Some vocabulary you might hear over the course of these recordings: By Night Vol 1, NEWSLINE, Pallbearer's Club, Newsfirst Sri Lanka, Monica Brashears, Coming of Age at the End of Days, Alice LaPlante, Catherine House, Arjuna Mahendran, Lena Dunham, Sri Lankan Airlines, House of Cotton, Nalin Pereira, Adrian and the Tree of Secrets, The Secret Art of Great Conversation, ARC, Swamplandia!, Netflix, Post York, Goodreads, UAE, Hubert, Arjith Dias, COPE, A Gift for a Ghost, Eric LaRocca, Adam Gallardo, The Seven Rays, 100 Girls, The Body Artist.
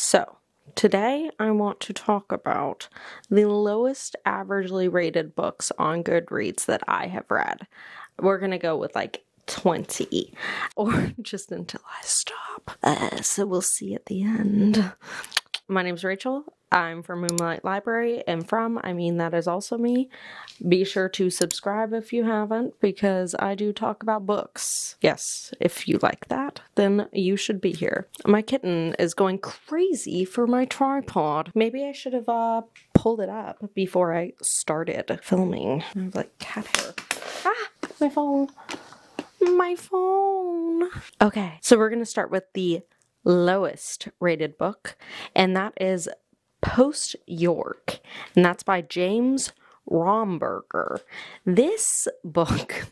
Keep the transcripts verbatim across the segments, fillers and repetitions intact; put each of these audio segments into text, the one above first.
So, today I want to talk about the lowest averagely rated books on Goodreads that I have read. We're going to go with like twenty, or just until I stop. Uh, so we'll see at the end. My name's Rachel. I'm from Moonlight Library, and from, I mean, that is also me. Be sure to subscribe if you haven't, because I do talk about books. Yes, if you like that, then you should be here. My kitten is going crazy for my tripod. Maybe I should have uh, pulled it up before I started filming. I have, like, cat hair. Ah! My phone. My phone. Okay, so we're going to start with the lowest rated book, and that is Post York, and that's by James Romberger. This book,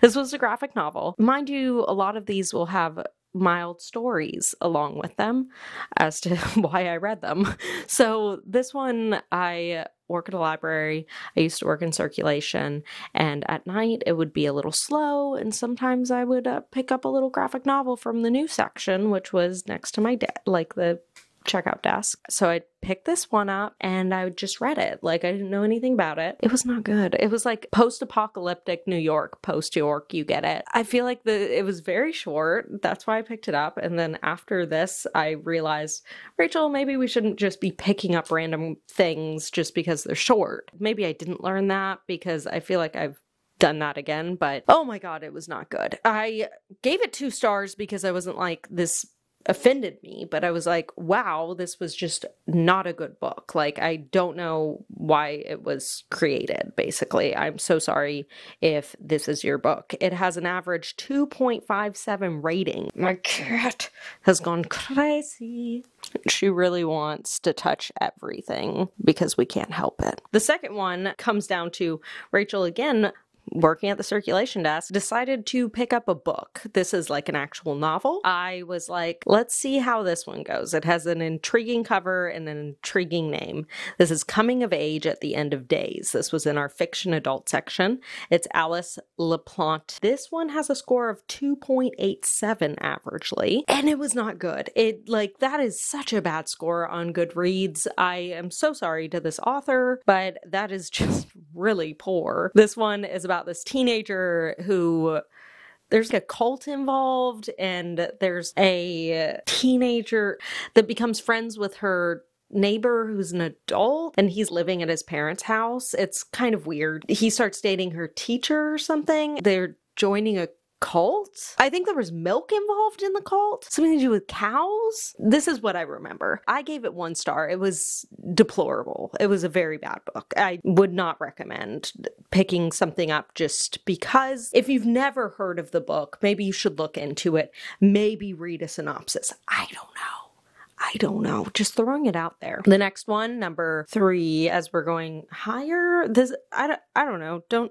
this was a graphic novel. Mind you, a lot of these will have mild stories along with them as to why I read them. So this one, I work at a library. I used to work in circulation, and at night it would be a little slow, and sometimes I would uh, pick up a little graphic novel from the new section, which was next to my desk, like the checkout desk. So I picked this one up and I just read it. Like, I didn't know anything about it. It was not good. It was like post-apocalyptic New York, Post York, you get it. I feel like the it was very short. That's why I picked it up. And then after this, I realized, Rachel, maybe we shouldn't just be picking up random things just because they're short. Maybe I didn't learn that, because I feel like I've done that again, but oh my God, it was not good. I gave it two stars because I wasn't like, this offended me, but I was like, wow, this was just not a good book. Like, I don't know why it was created, basically. I'm so sorry if this is your book. It has an average two point five seven rating. My cat has gone crazy. She really wants to touch everything because we can't help it. The second one comes down to Rachel again, working at the circulation desk, decided to pick up a book. This is like an actual novel. I was like, let's see how this one goes. It has an intriguing cover and an intriguing name. This is Coming of Age at the End of Days. This was in our fiction adult section. It's Alice LaPlante. This one has a score of two point eight seven averagely, and it was not good. It, like, that is such a bad score on Goodreads. I am so sorry to this author, but that is just really poor. This one is about this teenager who, there's a cult involved, and there's a teenager that becomes friends with her neighbor who's an adult, and he's living at his parents' house. It's kind of weird. He starts dating her teacher or something. They're joining a cult? I think there was milk involved in the cult. Something to do with cows? This is what I remember. I gave it one star. It was deplorable. It was a very bad book. I would not recommend picking something up just because. If you've never heard of the book, maybe you should look into it. Maybe read a synopsis. I don't know. I don't know. Just throwing it out there. The next one, number three, as we're going higher, this, I don't, I don't know. Don't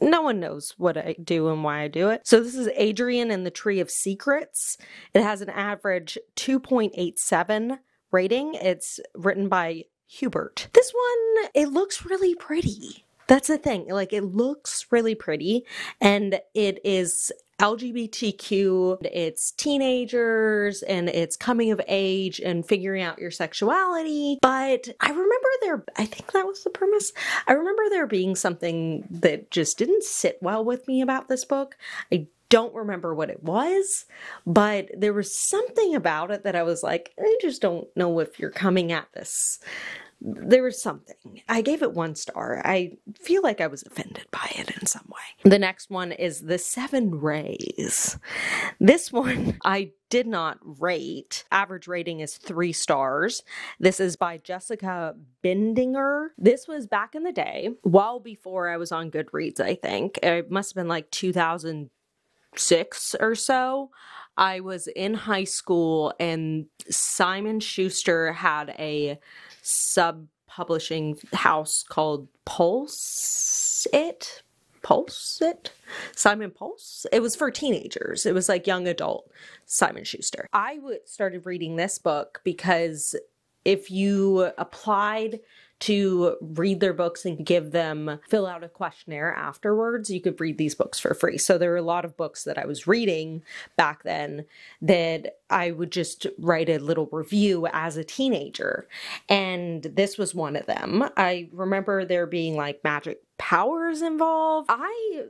No one knows what I do and why I do it. So this is Adrian and the Tree of Secrets. It has an average two point eight seven rating. It's written by Hubert. This one, it looks really pretty. That's the thing. Like, it looks really pretty, and it is L G B T Q, it's teenagers, and it's coming of age and figuring out your sexuality. But I remember there, I think that was the premise. I remember there being something that just didn't sit well with me about this book. I don't remember what it was, but there was something about it that I was like, I just don't know if you're coming at this. There was something. I gave it one star. I feel like I was offended by it in some way. The next one is The Seven Rays. This one I did not rate. Average rating is three stars. This is by Jessica Bendinger. This was back in the day, well before I was on Goodreads, I think. It must have been like two thousand six or so. I was in high school, and Simon Schuster had a sub-publishing house called Pulse It? Pulse It? Simon Pulse? It was for teenagers. It was like young adult Simon Schuster. I started reading this book because if you applied to read their books and give them, fill out a questionnaire afterwards, you could read these books for free. So there were a lot of books that I was reading back then that I would just write a little review as a teenager. And this was one of them. I remember there being like magic powers involved. I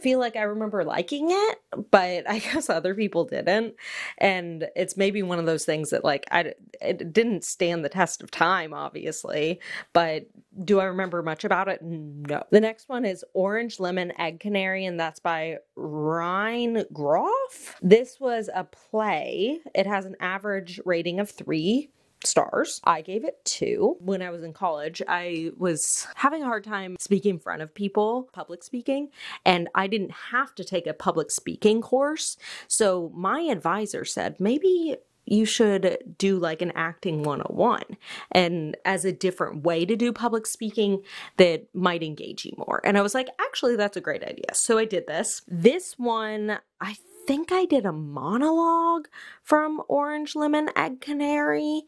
feel like I remember liking it, but I guess other people didn't. And it's maybe one of those things that like, I, it didn't stand the test of time, obviously, but do I remember much about it? No. The next one is Orange Lemon Egg Canary, and that's by Rinne Groff. This was a play. It has an average rating of three stars. I gave it two. When I was in college, I was having a hard time speaking in front of people, public speaking, and I didn't have to take a public speaking course. So my advisor said, maybe you should do like an acting one oh one, and as a different way to do public speaking that might engage you more. And I was like, actually, that's a great idea. So I did this. This one, I think I did a monologue from Orange Lemon Egg Canary.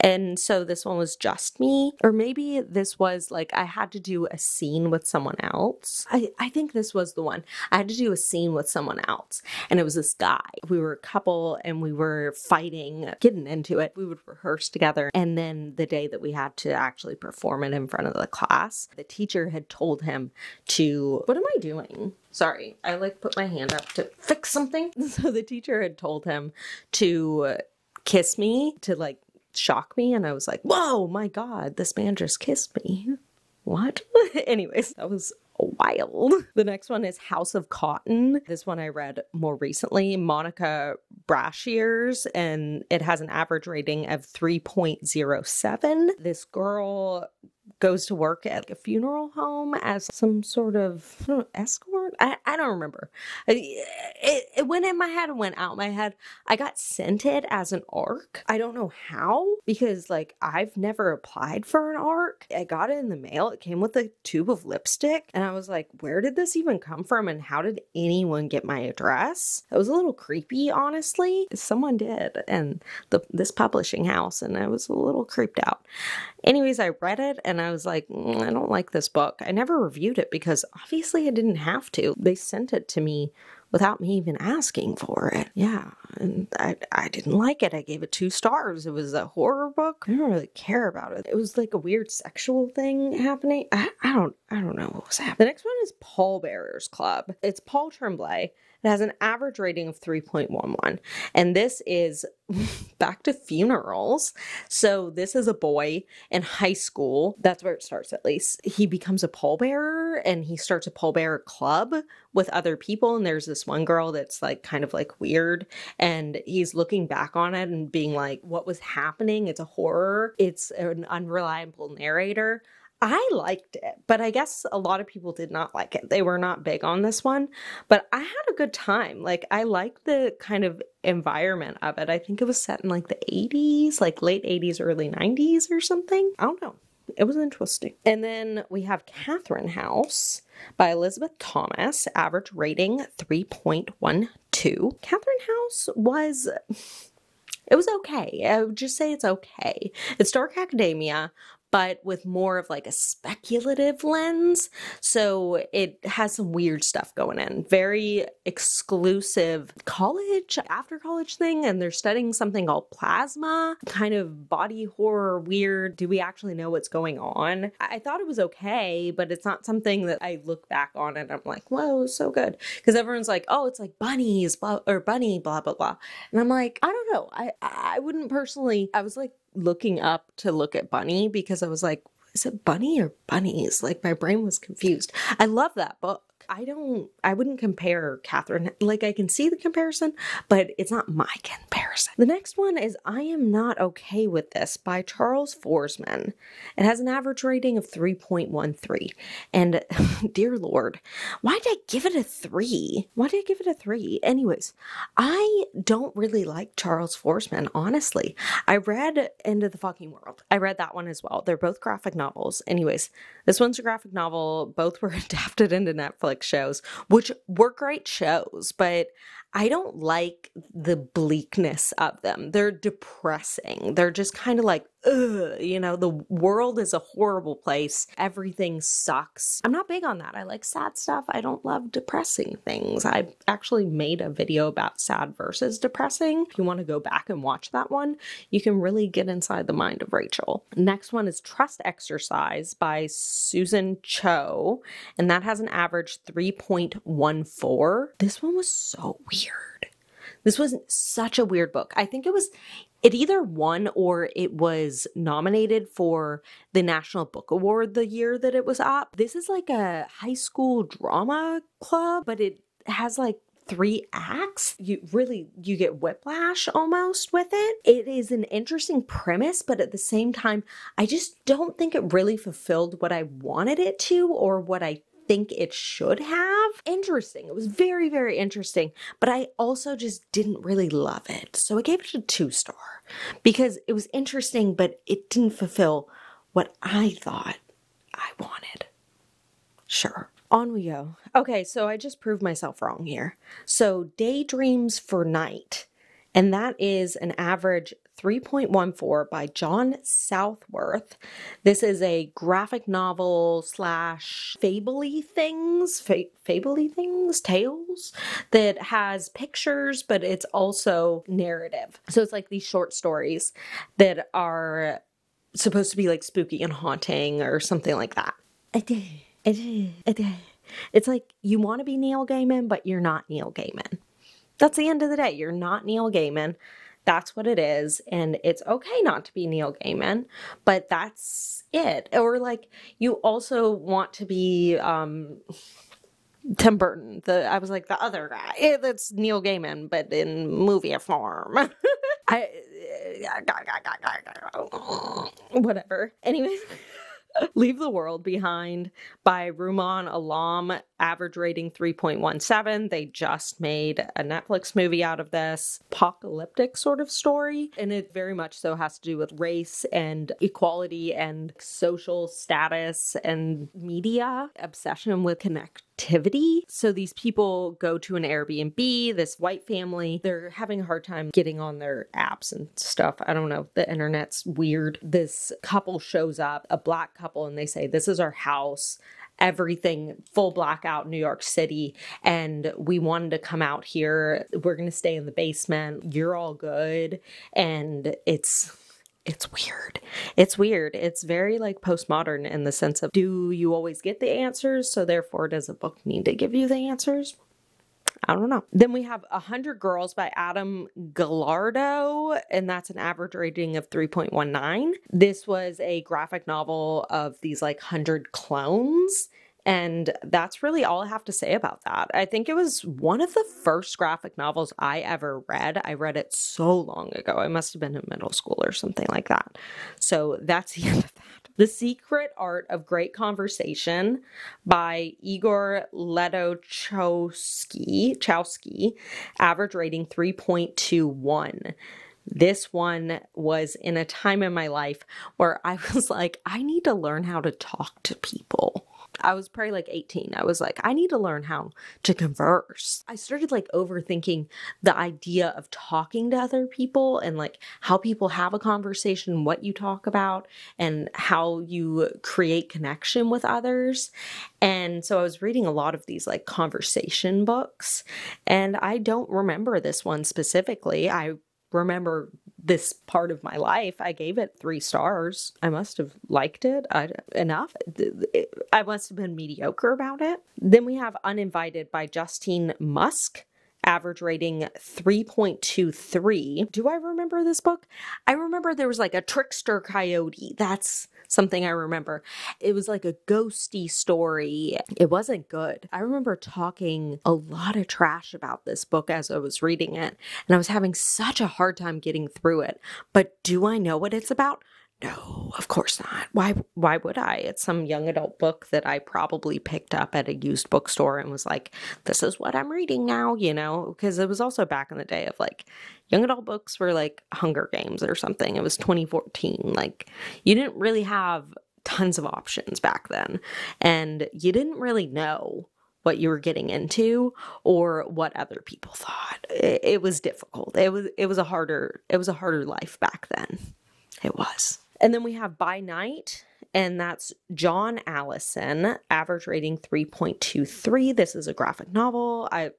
And so this one was just me, or maybe this was like, I had to do a scene with someone else. I, I think this was the one. I had to do a scene with someone else, and it was this guy. We were a couple and we were fighting, getting into it. We would rehearse together. And then the day that we had to actually perform it in front of the class, the teacher had told him to, what am I doing? Sorry, I like put my hand up to fix something. So the teacher had told him to kiss me, to like shock me. And I was like, whoa, my God, this man just kissed me. What? Anyways, that was wild. The next one is House of Cotton. This one I read more recently, Monica Brashears, and it has an average rating of three point oh seven. This girl goes to work at a funeral home as some sort of I don't know, escort. I, I don't remember. It, it went in my head and went out my head. I got sent it as an ARC. I don't know how, because like I've never applied for an ARC. I got it in the mail. It came with a tube of lipstick. And I was like, where did this even come from? And how did anyone get my address? It was a little creepy, honestly. Someone did. And the, this publishing house. And I was a little creeped out. Anyways, I read it and I was like, mm, I don't like this book. I never reviewed it because obviously I didn't have to. They sent it to me without me even asking for it. Yeah, and I, I didn't like it. I gave it two stars. It was a horror book. I don't really care about it. It was like a weird sexual thing happening. I, I don't I don't know what was happening. The next one is Pallbearer's Club. It's Paul Tremblay. It has an average rating of three point one one. And this is back to funerals. So this is a boy in high school. That's where it starts, at least. He becomes a pallbearer and he starts a pallbearer club with other people. And there's this one girl that's like kind of like weird. And he's looking back on it and being like, what was happening? It's a horror. It's an unreliable narrator. I liked it, but I guess a lot of people did not like it. They were not big on this one, but I had a good time. Like, I liked the kind of environment of it. I think it was set in like the eighties, like late eighties, early nineties or something. I don't know. It was interesting. And then we have Catherine House by Elizabeth Thomas, average rating three point one two. Catherine House was... it was okay. I would just say it's okay. It's dark academia, but with more of like a speculative lens. So it has some weird stuff going in. Very exclusive college, after college thing. And they're studying something called plasma, kind of body horror, weird. Do we actually know what's going on? I thought it was okay, but it's not something that I look back on and I'm like, whoa, so good. Because everyone's like, oh, it's like bunnies, blah, or bunny, blah, blah, blah. And I'm like, I don't know. I, I wouldn't personally, I was like, looking up to look at bunny because I was like, is it bunny or bunnies? Like, my brain was confused. I love that book. I don't, I wouldn't compare Catherine. Like, I can see the comparison, but it's not my comparison. The next one is I Am Not Okay With This by Charles Forsman. It has an average rating of three point one three. And dear Lord, why did I give it a three? Why did I give it a three? Anyways, I don't really like Charles Forsman, honestly. I read End of the Fucking World. I read that one as well. They're both graphic novels. Anyways, this one's a graphic novel. Both were adapted into Netflix shows, which were great shows, but I don't like the bleakness of them. They're depressing. They're just kind of like, ugh, you know, the world is a horrible place. Everything sucks. I'm not big on that. I like sad stuff. I don't love depressing things. I actually made a video about sad versus depressing. If you want to go back and watch that one, you can really get inside the mind of Rachel. Next one is Trust Exercise by Susan Choi, and that has an average three point one four. This one was so weird. This was such a weird book. I think it was, it either won or it was nominated for the National Book Award the year that it was up. This is like a high school drama club, but it has like three acts. You really, you get whiplash almost with it. It is an interesting premise, but at the same time, I just don't think it really fulfilled what I wanted it to or what I think it should have. Interesting. It was very, very interesting, but I also just didn't really love it. So I gave it a two star because it was interesting, but it didn't fulfill what I thought I wanted. Sure. On we go. Okay, so I just proved myself wrong here. So Daydreams for Night, and that is an average three point one four by John Southworth. This is a graphic novel slash fable-y things, fa fable-y things, tales that has pictures, but it's also narrative. So it's like these short stories that are supposed to be like spooky and haunting or something like that. It's like you want to be Neil Gaiman, but you're not Neil Gaiman. That's the end of the day. You're not Neil Gaiman. That's what it is, and it's okay not to be Neil Gaiman, but that's it. Or like you also want to be um, Tim Burton. The I was like the other guy. That's Neil Gaiman, but in movie form. I whatever. Anyways. Leave the World Behind by Rumaan Alam, average rating three point one seven. They just made a Netflix movie out of this apocalyptic sort of story, and it very much so has to do with race and equality and social status and media obsession with connect. Activity. So these people go to an Airbnb, this white family, they're having a hard time getting on their apps and stuff. I don't know. The internet's weird. This couple shows up, a black couple, and they say, this is our house. Everything full blackout New York City, and we wanted to come out here. We're going to stay in the basement. You're all good. And it's It's weird. It's weird. It's very like postmodern in the sense of, do you always get the answers? So therefore, does a book need to give you the answers? I don't know. Then we have one hundred girls by Adam Gallardo, and that's an average rating of three point one nine. This was a graphic novel of these like one hundred clones. And that's really all I have to say about that. I think it was one of the first graphic novels I ever read. I read it so long ago. I must have been in middle school or something like that. So that's the end of that. The Secret Art of Great Conversation by Igor Ledochowski, average rating three point two one. This one was in a time in my life where I was like, I need to learn how to talk to people. I was probably like eighteen. I was like, I need to learn how to converse. I started like overthinking the idea of talking to other people and like how people have a conversation, what you talk about, and how you create connection with others. And so I was reading a lot of these like conversation books, and I don't remember this one specifically. I remember this part of my life. I gave it three stars. I must have liked it I, enough. I must have been mediocre about it. Then we have Uninvited by Justine Musk, average rating three point two three. Do I remember this book? I remember there was like a trickster coyote. That's something I remember. It was like a ghosty story. It wasn't good. I remember talking a lot of trash about this book as I was reading it, and I was having such a hard time getting through it. But do I know what it's about? No, of course not. Why, why would I? It's some young adult book that I probably picked up at a used bookstore and was like, this is what I'm reading now, you know, because it was also back in the day of like young adult books were like Hunger Games or something. It was twenty fourteen. Like you didn't really have tons of options back then, and you didn't really know what you were getting into or what other people thought. It, it was difficult. It was, it was a harder, it was a harder life back then. It was. And then we have By Night, and that's John Allison, average rating three point two three. This is a graphic novel. I,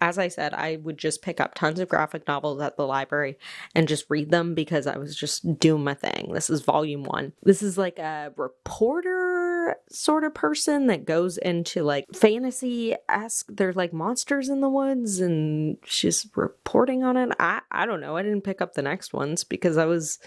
as I said, I would just pick up tons of graphic novels at the library and just read them because I was just doing my thing. This is volume one. This is like a reporter sort of person that goes into like fantasy-esque. There's like monsters in the woods and she's reporting on it. I, I don't know. I didn't pick up the next ones because I was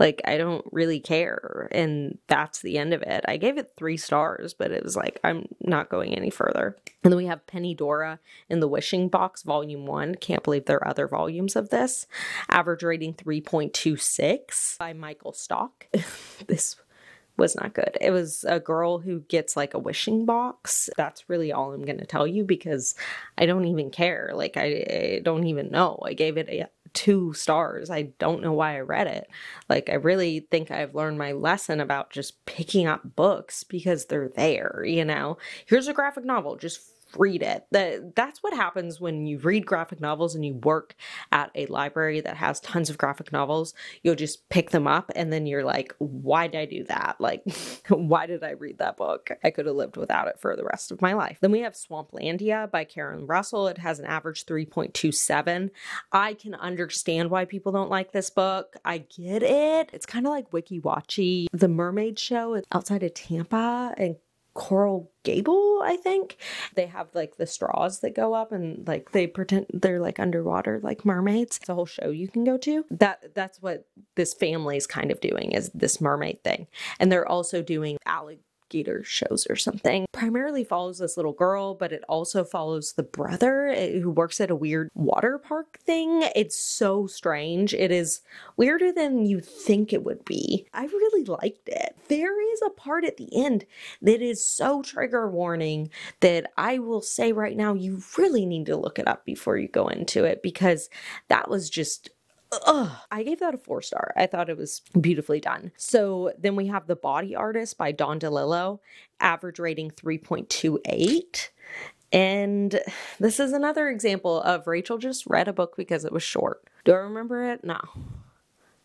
like, I don't really care. And that's the end of it. I gave it three stars, but it was like, I'm not going any further. And then we have Penny Dora in the Wishing Box, Volume one. Can't believe there are other volumes of this. Average rating three point two six by Michael Stock. This was not good. It was a girl who gets like a wishing box. That's really all I'm going to tell you because I don't even care. Like, I, I don't even know. I gave it a two stars. I don't know why I read it. Like, I really think I've learned my lesson about just picking up books because they're there, you know? Here's a graphic novel. Just read it. That, that's what happens when you read graphic novels and you work at a library that has tons of graphic novels. You'll just pick them up and then you're like, why did I do that? Like, why did I read that book? I could have lived without it for the rest of my life. Then we have Swamplandia by Karen Russell. It has an average three point two seven. I can understand why people don't like this book. I get it. It's kind of like Wiki Watchy. The Mermaid Show is outside of Tampa and Coral Gable, I think. They have like the straws that go up and like they pretend they're like underwater like mermaids. It's a whole show you can go to. That that's what this family is kind of doing, is this mermaid thing. And they're also doing alligator shows or something. Primarily follows this little girl, but it also follows the brother who works at a weird water park thing. It's so strange. It is weirder than you think it would be. I really liked it. There is a part at the end that is so trigger warning that I will say right now, you really need to look it up before you go into it, because that was just, ugh. I gave that a four star. I thought it was beautifully done. So then we have The Body Artist by Dawn DeLillo, average rating three point two eight. And this is another example of Rachel just read a book because it was short. Do I remember it? No.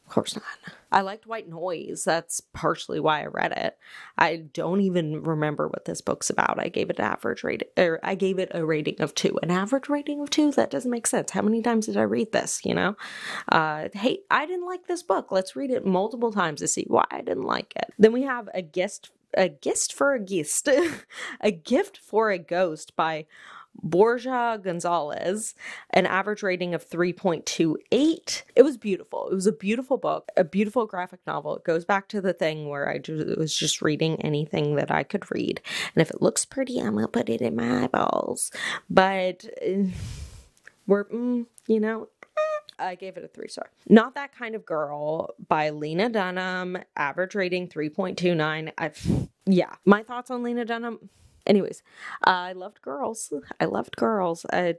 Of course not. I liked White Noise. That's partially why I read it. I don't even remember what this book's about. I gave it an average rating, or I gave it a rating of two. An average rating of two? That doesn't make sense. How many times did I read this, you know? Uh, hey, I didn't like this book. Let's read it multiple times to see why I didn't like it. Then we have A Gift, a gift for a Ghost, A Gift for a Ghost by Borja Gonzalez, an average rating of three point two eight. It was beautiful. It was a beautiful book, a beautiful graphic novel. It goes back to the thing where I ju- was just reading anything that I could read. And if it looks pretty, I'm going to put it in my eyeballs. But uh, we're, mm, you know, I gave it a three star. Not That Kind of Girl by Lena Dunham, average rating three point two nine. I've, yeah. My thoughts on Lena Dunham. Anyways, uh, I loved Girls. I loved Girls. I,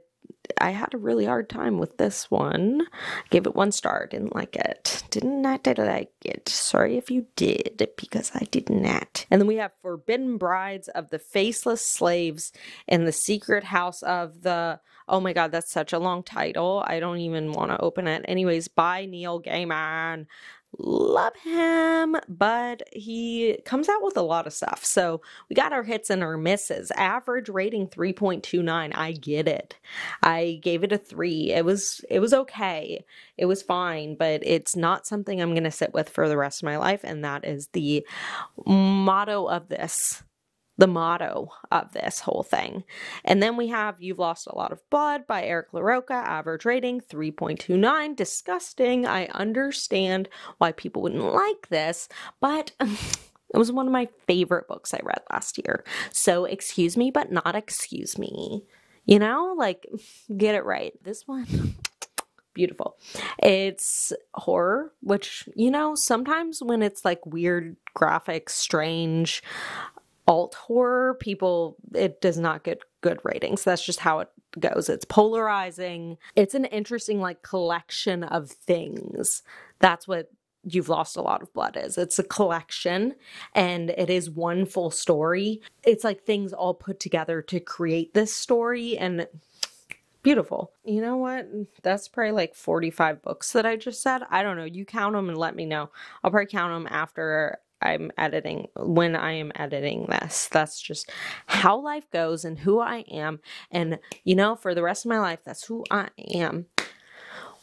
I had a really hard time with this one. Gave it one star. Didn't like it. Did not like it. Sorry if you did, because I did not. And then we have Forbidden Brides of the Faceless Slaves and the Secret House of the... Oh my God, that's such a long title. I don't even want to open it. Anyways, by Neil Gaiman. Love him, but he comes out with a lot of stuff. So we got our hits and our misses. Average rating three point two nine. I get it. I gave it a three. It was it was okay. It was fine, but it's not something I'm going to sit with for the rest of my life. And that is the motto of this. The motto of this whole thing. And then we have You've Lost a Lot of Blood by Eric LaRocca, average rating three point two nine. Disgusting. I understand why people wouldn't like this, but it was one of my favorite books I read last year. So excuse me, but not excuse me. You know, like, get it right. This one... beautiful. It's horror, which, you know, sometimes when it's like weird, graphic, strange... alt horror, people, it does not get good ratings. That's just how it goes. It's polarizing. It's an interesting like collection of things. That's what You've Lost a Lot of Blood is. It's a collection and it is one full story. It's like things all put together to create this story, and beautiful. You know what? That's probably like forty-five books that I just said. I don't know. You count them and let me know. I'll probably count them after I'm editing, when I am editing this. That's just how life goes and who I am. And, you know, for the rest of my life, that's who I am.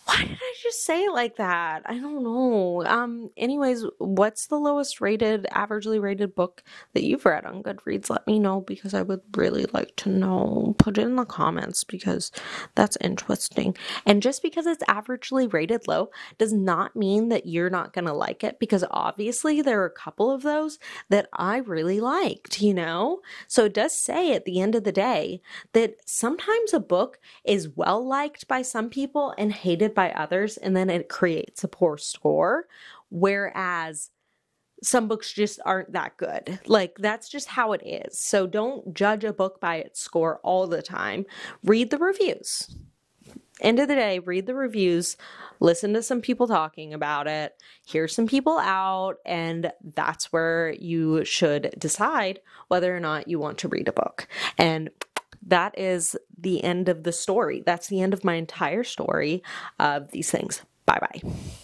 Why did I just say it like that? I don't know. Um, anyways, what's the lowest rated, averagely rated book that you've read on Goodreads? Let me know, because I would really like to know. Put it in the comments, because that's interesting. And just because it's averagely rated low does not mean that you're not going to like it, because obviously there are a couple of those that I really liked, you know? So it does say at the end of the day that sometimes a book is well liked by some people and hated by others, and then it creates a poor score, whereas some books just aren't that good. Like, that's just how it is. So don't judge a book by its score all the time. Read the reviews. End of the day, read the reviews, listen to some people talking about it, hear some people out, and that's where you should decide whether or not you want to read a book. And that is the end of the story. That's the end of my entire story of these things. Bye-bye.